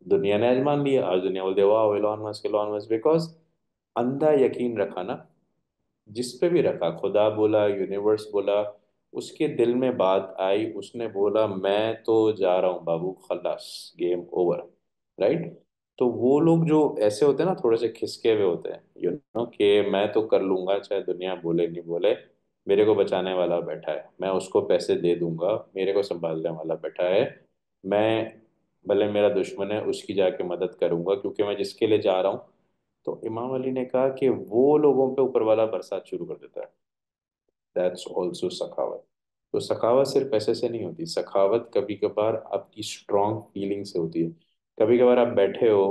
दुनिया ने आज मान लिया, आज दुनिया बोलते वाह एलॉन मस्क। बिकॉज अंधा यकीन रखा ना, जिस पे भी रखा, खुदा बोला, यूनिवर्स बोला, उसके दिल में बात आई, उसने बोला मैं तो जा रहा हूँ बाबू, खलास गेम ओवर। राइट? तो वो लोग जो ऐसे होते हैं ना, थोड़े से खिसके हुए होते हैं, यू नो, कि मैं तो कर लूँगा चाहे दुनिया बोले नहीं बोले, मेरे को बचाने वाला बैठा है, मैं उसको पैसे दे दूँगा, मेरे को संभालने वाला बैठा है, मैं भले मेरा दुश्मन है उसकी जाके मदद करूँगा क्योंकि मैं जिसके लिए जा रहा हूँ। तो इमाम अली ने कहा कि वो लोगों पर ऊपर वाला बरसात शुरू कर देता है। That's also Sakhawat. तो सखावत सिर्फ पैसे से नहीं होती, सखावत कभी कभार आपकी स्ट्रॉन्ग फीलिंग से होती है। कभी कभार आप बैठे हो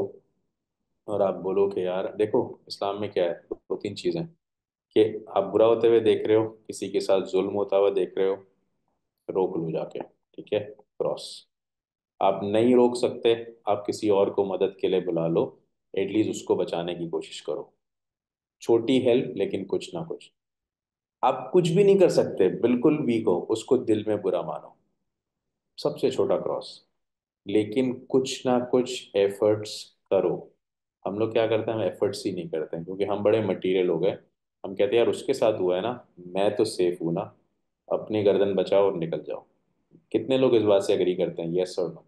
और आप बोलो कि यार देखो इस्लाम में क्या है, दो तीन चीज़ें, कि आप बुरा होते हुए देख रहे हो, किसी के साथ जुल्म होता हुआ देख रहे हो, रोक लो जाके, ठीक है, क्रॉस। आप नहीं रोक सकते, आप किसी और को मदद के लिए बुला लो, एटलीस्ट उसको बचाने की कोशिश करो, छोटी हेल्प लेकिन कुछ ना कुछ। आप कुछ भी नहीं कर सकते, बिल्कुल वीक हो, उसको दिल में बुरा मानो, सबसे छोटा क्रॉस, लेकिन कुछ ना कुछ एफर्ट्स करो। हम लोग क्या करते हैं, हम एफर्ट्स ही नहीं करते हैं, क्योंकि हम बड़े मटेरियल हो गए। हम कहते हैं यार उसके साथ हुआ है ना, मैं तो सेफ हूँ ना, अपनी गर्दन बचाओ और निकल जाओ। कितने लोग इस बात से एग्री करते हैं? यस और नो?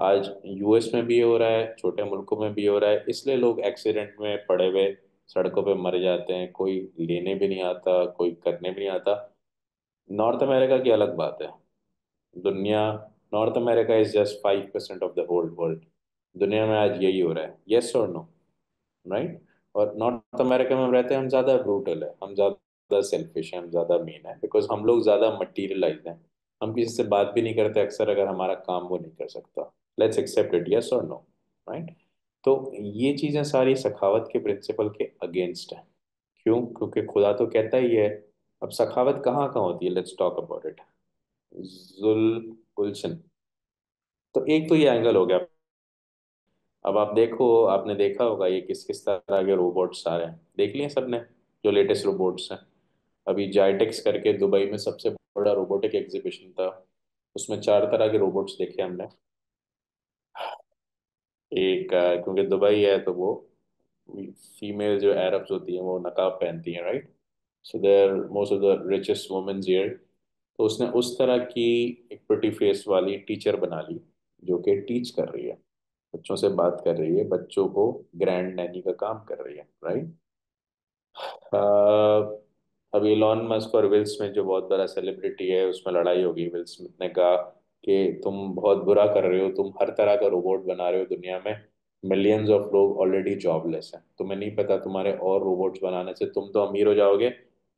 आज यूएस में भी हो रहा है, छोटे मुल्कों में भी हो रहा है, इसलिए लोग एक्सीडेंट में पड़े हुए सड़कों पे मर जाते हैं, कोई लेने भी नहीं आता, कोई करने भी नहीं आता। नॉर्थ अमेरिका की अलग बात है, दुनिया North America is just 5% of the whole world, दुनिया में आज यही हो रहा है। येस और नो, राइट। और नॉर्थ अमेरिका में हम रहते हैं, हम ज़्यादा ब्रूटल है, हम ज़्यादा सेल्फिश है, हम ज़्यादा मीन है, बिकॉज हम लोग ज़्यादा मटीरियलाइज हैं, हम किसी से बात भी नहीं करते अक्सर अगर हमारा काम वो नहीं कर सकता। लेट्स एक्सेप्ट इट, यस और नो, राइट। तो ये चीज़ें सारी सखावत के प्रिंसिपल के अगेंस्ट हैं। क्यों? क्योंकि खुदा तो कहता ही है। अब सखावत कहाँ कहाँ होती है, let's talk about it. Gulshan, तो एक तो ये एंगल हो गया। अब आप देखो, आपने देखा होगा ये किस किस तरह के रोबोट्स आ रहे हैं, देख लिए सबने जो लेटेस्ट रोबोट्स हैं। अभी जाइटेक्स करके दुबई में सबसे बड़ा रोबोटिक एग्जीबिशन था, उसमें 4 तरह के रोबोट्स देखे हमने। एक, क्योंकि दुबई है तो वो फीमेल जो अरब्स होती हैं वो नकाब पहनती हैं, right, so there most of the richest womens here. तो उसने उस तरह की एक प्रिटी फेस वाली टीचर बना ली जो कि टीच कर रही है, बच्चों से बात कर रही है, बच्चों को ग्रैंड नैनी का काम कर रही है, राइट। अब एलॉन मस्क और विल स्मिथ जो बहुत बड़ा सेलिब्रिटी है, उसमें लड़ाई होगी। विल स्मिथ ने कहा कि तुम बहुत बुरा कर रहे हो, तुम हर तरह का रोबोट बना रहे हो, दुनिया में मिलियंस ऑफ लोग ऑलरेडी जॉबलेस हैं, तुम्हें नहीं पता तुम्हारे और रोबोट्स बनाने से तुम तो अमीर हो जाओगे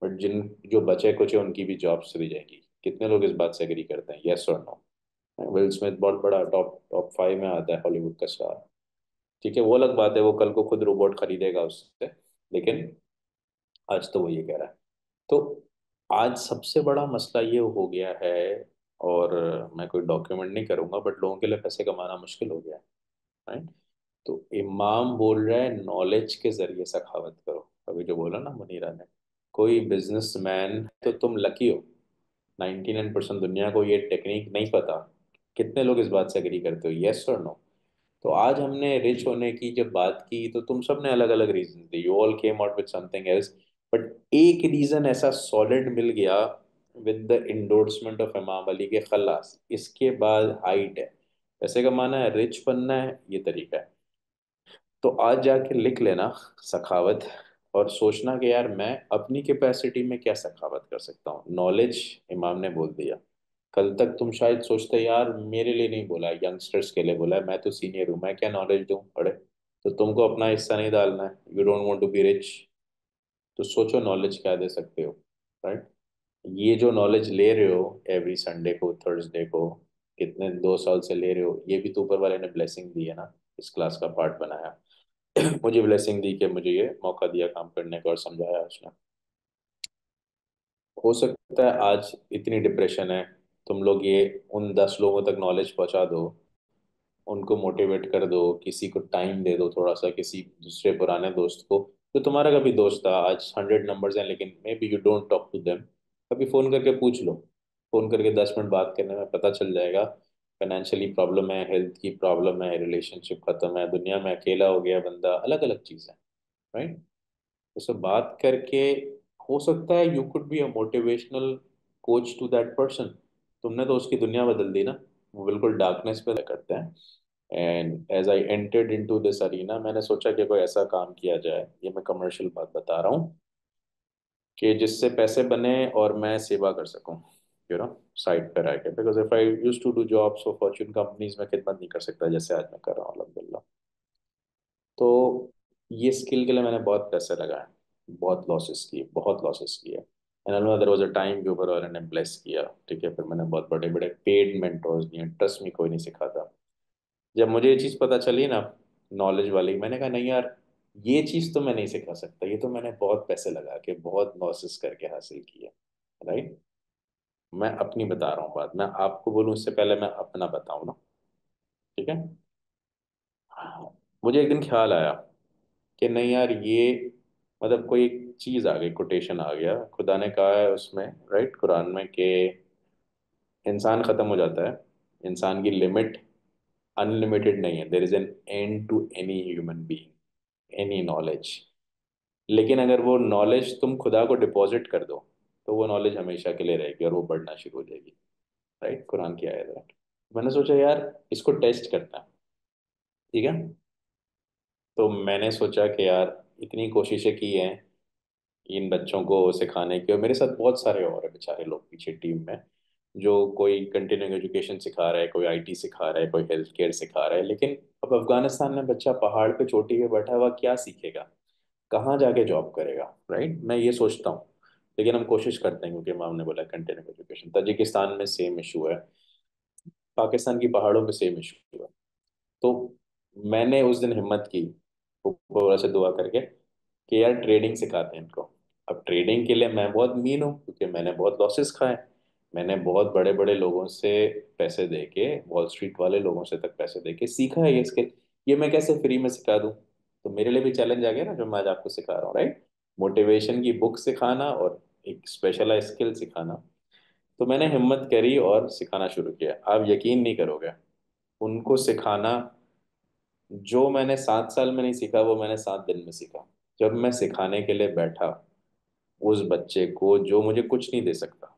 बट जिन जो बचे कुछ है उनकी भी जॉब चली जाएगी। कितने लोग इस बात से एग्री करते हैं, येस और नो। विल स्मिथ बहुत बड़ा टॉप 5 में आता है हॉलीवुड का स्टार, ठीक है, वो अलग बात है, वो कल को खुद रोबोट खरीदेगा उससे, लेकिन आज तो वो ये कह रहा है। तो आज सबसे बड़ा मसला ये हो गया है, और मैं कोई डॉक्यूमेंट नहीं करूँगा बट लोगों के लिए पैसे कमाना मुश्किल हो गया है, राइट। तो इमाम बोल रहा है नॉलेज के ज़रिए सखावत करो। अभी जो बोला ना मुनीरा ने, कोई बिजनेसमैन तो तुम लकी हो, 99% दुनिया को ये टेक्निक नहीं पता। कितने लोग इस बात से एग्री करते हो, येस और नो। तो आज हमने रिच होने की जब बात की तो तुम सब ने अलग अलग रीजन दी, you all came out with something else, but एक रीज़न ऐसा सॉलिड मिल गया विद द इंडोर्समेंट ऑफ इमाम अली के खलास। इसके बाद हाइट है, पैसे कमाना है, रिच बनना है, ये तरीका है। तो आज जाके लिख लेना सखावत और सोचना कि यार मैं अपनी कैपेसिटी में क्या सखावत कर सकता हूँ। नॉलेज इमाम ने बोल दिया। कल तक तुम शायद सोचते यार मेरे लिए नहीं बोला, यंगस्टर्स के लिए बोला है, मैं तो सीनियर हूँ, मैं क्या नॉलेज दूँ। अरे तो तुमको अपना हिस्सा नहीं डालना है, you don't want to be rich, तो सोचो नॉलेज क्या दे सकते हो, राइट। ये जो नॉलेज ले रहे हो एवरी संडे को, थर्सडे को, कितने 2 साल से ले रहे हो, ये भी तो ऊपर वाले ने ब्लेसिंग दी है ना, इस क्लास का पार्ट बनाया मुझे ब्लेसिंग दी कि मुझे ये मौका दिया काम करने का और समझाया उसने। हो सकता है आज इतनी डिप्रेशन है, तुम लोग ये उन 10 लोगों तक नॉलेज पहुंचा दो, उनको मोटिवेट कर दो, किसी को टाइम दे दो थोड़ा सा, किसी दूसरे पुराने दोस्त को जो तुम्हारा कभी दोस्त था, आज 100 नंबर्स हैं लेकिन maybe you don't talk to them, अभी फ़ोन करके पूछ लो। फ़ोन करके 10 मिनट बात करने में पता चल जाएगा फाइनेंशियली प्रॉब्लम है, हेल्थ की प्रॉब्लम है, रिलेशनशिप ख़त्म है, दुनिया में अकेला हो गया बंदा, अलग अलग चीज़ें, राइट। उससे बात करके हो सकता है you could be a motivational coach to that person. तुमने तो उसकी दुनिया बदल दी ना, वो बिल्कुल डार्कनेस पे करते हैं। And as I entered into this arena, मैंने सोचा कि कोई ऐसा काम किया जाए, ये मैं कमर्शियल बात बता रहा हूँ, कि जिससे पैसे बने और मैं सेवा कर सकूँ, यू नो, साइड पर आके, because if I use to do jobs for fortune companies में खिदमत नहीं कर सकता जैसे आज मैं कर रहा हूँ अलहमदिल्ला। तो ये स्किल के लिए मैंने बहुत पैसे लगाए, बहुत लॉसेस किए, एंड अदरवाइज अ टाइम के ऊपर और मैंने ब्लेस किया, ठीक है। फिर मैंने बहुत बड़े बड़े पेड मेंटोर्स लिए, ट्रस्ट में कोई नहीं सिखाता। जब मुझे ये चीज़ पता चली ना नॉलेज वाली, मैंने कहा नहीं यार ये चीज़ तो मैं नहीं सिखा सकता, ये तो मैंने बहुत पैसे लगा के बहुत लॉसेस करके हासिल किया, राइट। मैं अपनी बता रहा हूँ बात, मैं आपको बोलूँ उससे पहले मैं अपना बताऊँ ना, ठीक है। मुझे एक दिन ख्याल आया कि नहीं यार ये मतलब कोई एक चीज़ आ गई, कोटेशन आ गया, खुदा ने कहा है उसमें, राइट, कुरान में, कि इंसान ख़त्म हो जाता है, इंसान की लिमिट अनलिमिटेड नहीं है, there is an end to any human being, any knowledge. लेकिन अगर वो नॉलेज तुम खुदा को डिपॉजिट कर दो तो वो नॉलेज हमेशा के लिए रहेगी और वो बढ़ना शुरू हो जाएगी, राइट, कुरान की आयत है। मैंने सोचा यार इसको टेस्ट करना है, ठीक है। तो मैंने सोचा कि यार इतनी कोशिशें की हैं इन बच्चों को सिखाने की, और मेरे साथ बहुत सारे और हैं बेचारे लोग पीछे टीम में, जो कोई कंटिन्यूइंग एजुकेशन सिखा रहा है, कोई आईटी सिखा रहा है, कोई हेल्थ केयर सिखा रहा है, लेकिन अब अफगानिस्तान में बच्चा पहाड़ पे चोटी पे बैठा हुआ क्या सीखेगा, कहाँ जाके जॉब करेगा, राइट। मैं ये सोचता हूँ, लेकिन हम कोशिश करते हैं क्योंकि इमाम ने बोला कंटिन्यूइंग एजुकेशन। ताजिकिस्तान में सेम इशू है, पाकिस्तान की पहाड़ों पे सेम इशू है। तो मैंने उस दिन हिम्मत की ऊपर वाले से दुआ करके कि यार ट्रेडिंग सिखाते हैं इनको। अब ट्रेडिंग के लिए मैं बहुत मीन हूँ क्योंकि मैंने बहुत लॉसेस खाए, मैंने बहुत बड़े बड़े लोगों से पैसे दे के, वॉल स्ट्रीट वाले लोगों से तक पैसे दे के सीखा है ये स्किल, ये मैं कैसे फ्री में सिखा दूँ। तो मेरे लिए भी चैलेंज आ गया ना जो मैं आज आपको सिखा रहा हूँ, राइट। मोटिवेशन की बुक सिखाना और एक स्पेशलाइज स्किल सिखाना। तो मैंने हिम्मत करी और सिखाना शुरू किया। आप यकीन नहीं करोगे, उनको सिखाना जो मैंने 7 साल में नहीं सीखा वो मैंने 7 दिन में सीखा। जब मैं सिखाने के लिए बैठा उस बच्चे को जो मुझे कुछ नहीं दे सकता,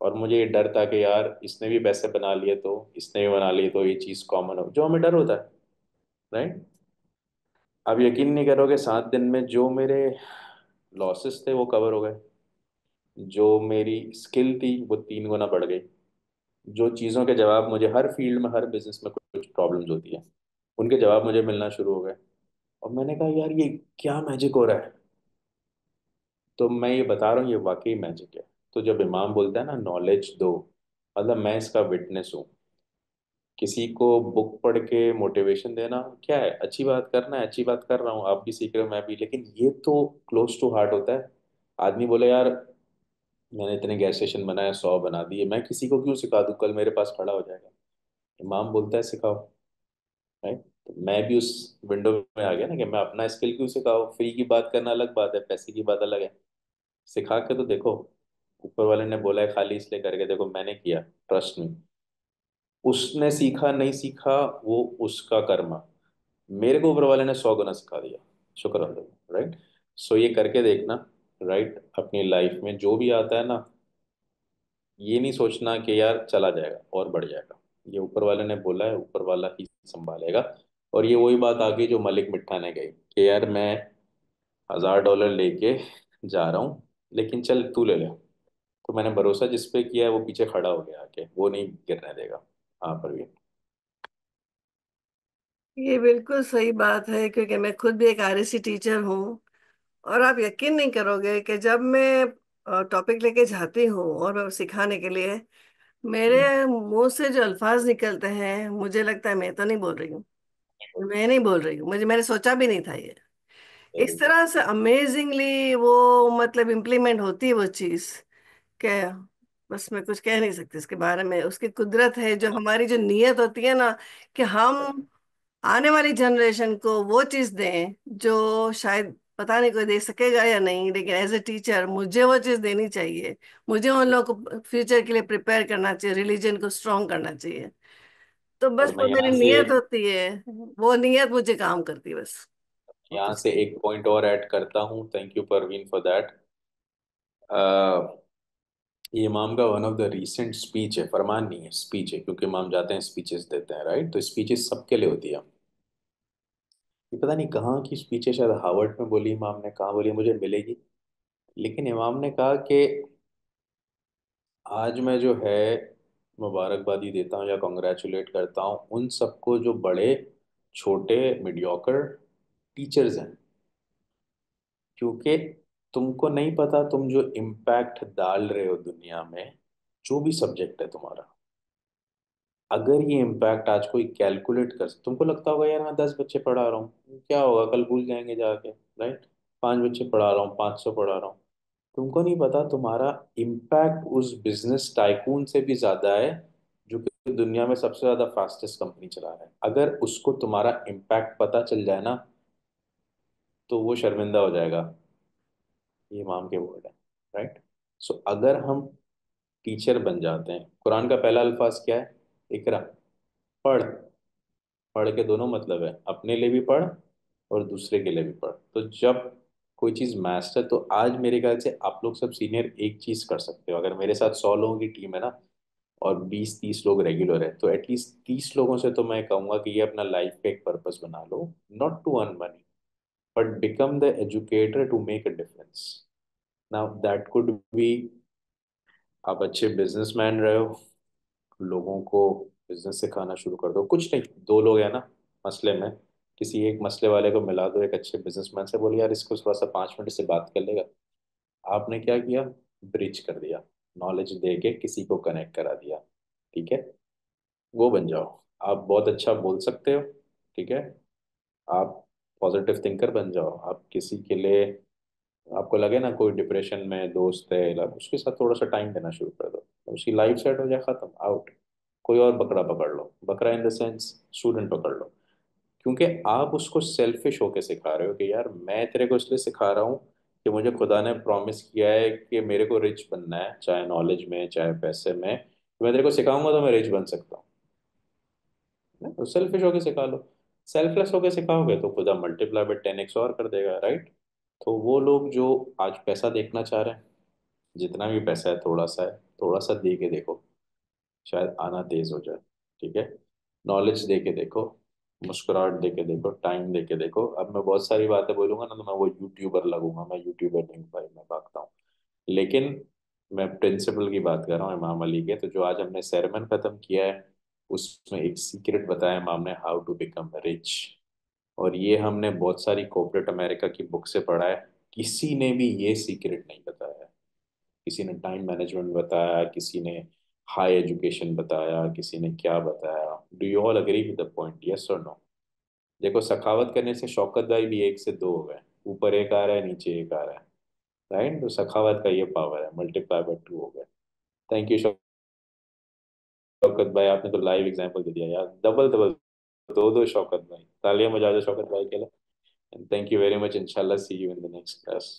और मुझे ये डर था कि यार इसने भी पैसे बना लिए तो इसने भी बना लिए तो ये चीज़ कॉमन हो, जो हमें डर होता है, राइट। आप यकीन नहीं करोगे 7 दिन में जो मेरे लॉसेस थे वो कवर हो गए, जो मेरी स्किल थी वो 3 गुना बढ़ गई, जो चीज़ों के जवाब मुझे हर फील्ड में हर बिजनेस में कुछ प्रॉब्लम्स होती है उनके जवाब मुझे मिलना शुरू हो गए। और मैंने कहा यार ये क्या मैजिक हो रहा है। तो मैं ये बता रहा हूँ ये वाकई मैजिक है। तो जब इमाम बोलता है ना नॉलेज दो, मतलब मैं इसका विटनेस हूँ। किसी को बुक पढ़ के मोटिवेशन देना क्या है, अच्छी बात करना है, अच्छी बात कर रहा हूँ, आप भी सीख रहे हो मैं भी, लेकिन ये तो क्लोज टू हार्ट होता है। आदमी बोले यार मैंने इतने गैस स्टेशन बनाए, 100 बना दिए, मैं किसी को क्यों सिखा दूँ, कल मेरे पास खड़ा हो जाएगा। इमाम बोलता है सिखाओ, राइट। तो मैं भी उस विंडो में आ गया ना कि मैं अपना स्किल क्यों सिखाओ। फ्री की बात करना अलग बात है, पैसे की बात अलग है, सिखा के तो देखो। ऊपर वाले ने बोला है खाली इसलिए करके देखो, मैंने किया, ट्रस्ट में। उसने सीखा नहीं सीखा वो उसका कर्मा, मेरे को ऊपर वाले ने 100 गुना सिखा दिया, शुक्र अल्लाह, राइट। सो ये करके देखना, राइट। अपनी लाइफ में जो भी आता है ना, ये नहीं सोचना कि यार चला जाएगा और बढ़ जाएगा, ये ऊपर वाले ने बोला है ऊपर वाला ही संभालेगा। और ये वही बात आ गई जो मलिक मिट्ठा ने कही कि यार मैं $1000 लेके जा रहा हूँ लेकिन चल तू ले ले। तो मैंने भरोसा जिस पे किया है वो पीछे खड़ा हो गया आके, वो नहीं गिरने देगा। हाँ परवीन, ये बिल्कुल सही बात है क्योंकि मैं खुद भी एक RSC टीचर हूँ, और आप यकीन नहीं करोगे कि जब मैं टॉपिक लेके जाती हूँ और सिखाने के लिए मेरे मुंह से जो अल्फाज निकलते हैं मुझे लगता है मैं तो नहीं बोल रही हूँ, मैं नहीं बोल रही हूँ, मैंने सोचा भी नहीं था ये इस तरह से अमेजिंगली वो मतलब इम्प्लीमेंट होती है वो चीज़ के। बस मैं कुछ कह नहीं सकती इसके बारे में, उसकी कुदरत है जो हमारी जो नीयत होती है ना कि हम आने वाली जनरेशन को वो चीज़ दें जो शायद पता नहीं कोई दे सकेगा या नहीं, लेकिन एज ए टीचर मुझे वो चीज़ देनी चाहिए, मुझे उन लोगों को फ्यूचर के लिए प्रिपेयर करना चाहिए, रिलीजन को स्ट्रॉन्ग करना चाहिए। तो बस वो मेरी नीयत होती है, वो नीयत मुझे काम करती है बस। यहाँ से एक पॉइंट और ऐड करता हूँ, thank you Parveen for that. ये इमाम का one of the recent speech है, फरमान नहीं है स्पीच है, क्योंकि इमाम जाते हैं स्पीचेस देते हैं, राइट। तो स्पीचेस सबके लिए होती है। ये पता नहीं कहाँ की स्पीच है, शायद हार्वर्ड में बोली इमाम ने, कहाँ बोली मुझे मिलेगी, लेकिन इमाम ने कहा कि आज मैं जो है मुबारकबादी देता हूँ या कॉन्ग्रेचुलेट करता हूँ उन सबको जो बड़े छोटे मीडियोकर टीचर्स हैं, क्योंकि तुमको नहीं पता तुम जो इम्पैक्ट डाल रहे हो दुनिया में, जो भी सब्जेक्ट है तुम्हारा, अगर ये इम्पैक्ट आज कोई कैलकुलेट कर सकता, तुमको लगता होगा यार मैं 10 बच्चे पढ़ा रहा हूँ क्या होगा, कल भूल जाएंगे जाके, राइट। 5 बच्चे पढ़ा रहा हूँ, 500 पढ़ा रहा हूँ, तुमको नहीं पता तुम्हारा इम्पैक्ट उस बिजनेस टाइकून से भी ज़्यादा है जो कि दुनिया में सबसे ज़्यादा फास्टेस्ट कंपनी चला रहा है। अगर उसको तुम्हारा इम्पैक्ट पता चल जाए ना तो वो शर्मिंदा हो जाएगा, ये इमाम के वर्ड है, राइट। सो अगर हम टीचर बन जाते हैं, कुरान का पहला अल्फाज क्या है, इकरा, पढ़। पढ़ के दोनों मतलब है, अपने लिए भी पढ़ और दूसरे के लिए भी पढ़। तो जब कोई चीज़ मास्टर, तो आज मेरे ख्याल से आप लोग सब सीनियर एक चीज़ कर सकते हो। अगर मेरे साथ 100 लोगों की टीम है ना, और 20-30 लोग रेगुलर हैं, तो एटलीस्ट 30 लोगों से तो मैं कहूँगा कि ये अपना लाइफ का एक पर्पस बना लो, not to earn money but become the educator to make a difference. Now that could be आप अच्छे बिजनेसमैन रहे हो, लोगों को बिजनेस से खाना शुरू कर दो, कुछ नहीं, दो लोग हैं ना मसले में, किसी एक मसले वाले को मिला दो एक अच्छे बिजनेसमैन से, बोले यार इसको थोड़ा सा 5 मिनट से बात कर लेगा, आपने क्या किया, ब्रिज कर दिया, नॉलेज दे के किसी को कनेक्ट करा दिया, ठीक है, वो बन जाओ। आप बहुत अच्छा बोल सकते हो, ठीक है, आप पॉजिटिव थिंकर बन जाओ, आप किसी के लिए आपको लगे ना कोई डिप्रेशन में दोस्त है, उसके साथ थोड़ा सा टाइम देना शुरू कर दो, उसकी लाइफ सेट हो जाए, ख़त्म, आउट, कोई और बकरा पकड़ लो, बकरा इन द सेंस स्टूडेंट पकड़ लो, क्योंकि आप उसको सेल्फिश होकर सिखा रहे हो कि यार मैं तेरे को इसलिए सिखा रहा हूँ कि मुझे खुदा ने प्रॉमिस किया है कि मेरे को रिच बनना है, चाहे नॉलेज में चाहे पैसे में, मैं तेरे को सिखाऊंगा तो मैं रिच बन सकता हूँ, तो सेल्फिश होके सिखा लो। सेल्फलेस होके सिखाओगे तो खुदा मल्टीप्लाई बाय 10x और कर देगा, राइट। तो वो लोग जो आज पैसा देखना चाह रहे हैं, जितना भी पैसा है थोड़ा सा है, थोड़ा सा दे के देखो, शायद आना तेज हो जाए, ठीक है, नॉलेज दे के देखो, मुस्कुराहट दे के देखो, टाइम दे के देखो। अब मैं बहुत सारी बातें बोलूँगा ना तो मैं वो यूट्यूबर लगूंगा, मैं यूट्यूबर नहीं हूँ भाई, मैं भागता हूँ, लेकिन मैं प्रिंसिपल की बात कर रहा हूँ इमाम अली के। तो जो आज हमने सेरेमन ख़त्म किया है उसमें एक सीक्रेट बताया इमाम ने, हाउ टू बिकम रिच, और ये हमने बहुत सारी कॉर्पोरेट अमेरिका की बुक से पढ़ा है, किसी ने भी ये सीक्रेट नहीं बताया। किसी ने टाइम मैनेजमेंट बताया, किसी ने हाई एजुकेशन बताया, किसी ने क्या बताया। Do you all agree with the point, yes और नो? देखो सखावत करने से शौकत भाई भी 1 से 2 हो गए, ऊपर 1 आ रहा है, नीचे 1 आ रहा है, राइट। तो सखावत का ये पावर है, मल्टीप्लाई बाय 2 हो गए। थैंक यू शौकत भाई, आपने तो लाइव एग्जाम्पल दे दिया यार, डबल डबल 2-2 शौकत भाई, तालियां बजा दो शौकत भाई के लिए। थैंक यू वेरी मच, इंशाल्लाह see you in the next class.